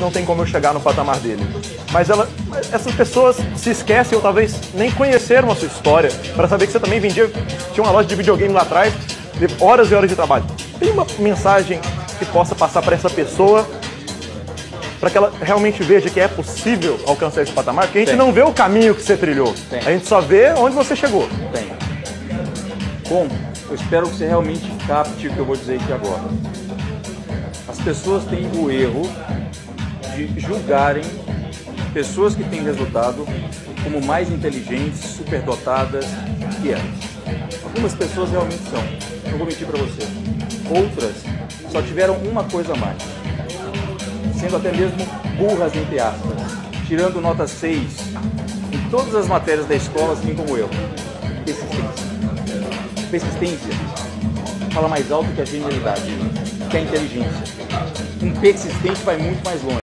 não tem como eu chegar no patamar dele. Mas essas pessoas se esquecem ou talvez nem conheceram a sua história para saber que você também vendia, tinha uma loja de videogame lá atrás, horas e horas de trabalho. Tem uma mensagem que possa passar para essa pessoa, para que ela realmente veja que é possível alcançar esse patamar? Porque a gente não vê o caminho que você trilhou, a gente só vê onde você chegou. Bom, eu espero que você realmente capte o que eu vou dizer aqui agora. As pessoas têm o erro de julgarem pessoas que têm resultado como mais inteligentes, superdotadas que elas. Algumas pessoas realmente são, não vou mentir para você. Outras só tiveram uma coisa a mais, sendo até mesmo burras entre aspas, tirando nota 6 em todas as matérias da escola, assim como eu. Persistência fala mais alto que a genialidade, que a inteligência. Um persistente vai muito mais longe.